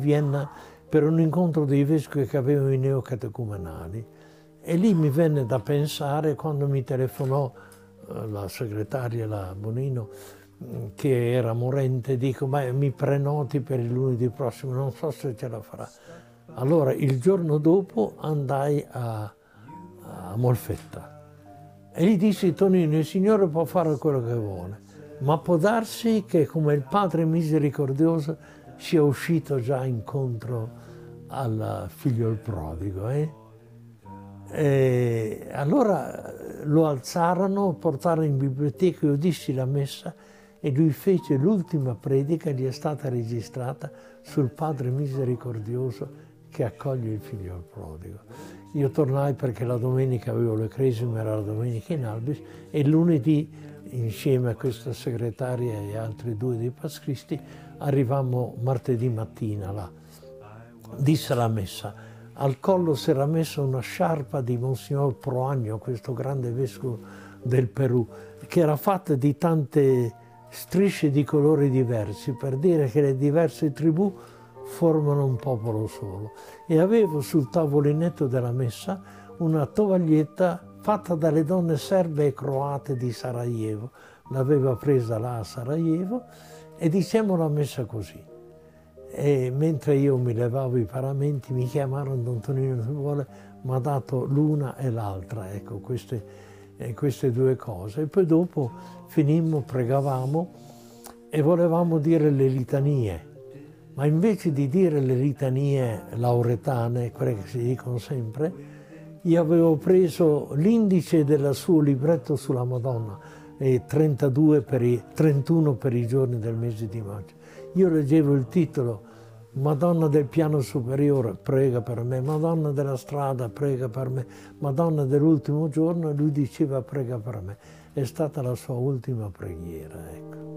Vienna per un incontro dei vescovi che avevano i neocatecumenali. E lì mi venne da pensare, quando mi telefonò la segretaria, la Bonino, che era morente, dico: ma mi prenoti per il lunedì prossimo, non so se ce la farà. Allora il giorno dopo andai a Molfetta e gli dissi: Tonino, il Signore può fare quello che vuole, ma può darsi che, come il Padre misericordioso, sia uscito già incontro al figlio il prodigo. E allora lo alzarono, portarono in biblioteca, io dissi la messa e lui fece l'ultima predica, gli è stata registrata, sul Padre misericordioso che accoglie il figlio al prodigo. Io tornai perché la domenica avevo le cresime, era la domenica in Albis, e lunedì, insieme a questa segretaria e altri due dei Pax Christi, arrivammo martedì mattina là. Disse la messa. Al collo si era messa una sciarpa di Monsignor Proagno, questo grande vescovo del Perù, che era fatta di tante strisce di colori diversi, per dire che le diverse tribù formano un popolo solo. E avevo sul tavolinetto della messa una tovaglietta fatta dalle donne serbe e croate di Sarajevo. L'aveva presa là a Sarajevo e dicevamo la messa così. E mentre io mi levavo i paramenti mi chiamarono: Don Tonino, se vuole, mi ha dato l'una e l'altra, ecco, queste due cose. E poi dopo finimmo, pregavamo e volevamo dire le litanie, ma invece di dire le litanie lauretane, quelle che si dicono sempre, io avevo preso l'indice del suo libretto sulla Madonna, e 31 per i giorni del mese di maggio. Io leggevo il titolo: Madonna del piano superiore, prega per me, Madonna della strada, prega per me, Madonna dell'ultimo giorno, e lui diceva: prega per me. È stata la sua ultima preghiera, ecco.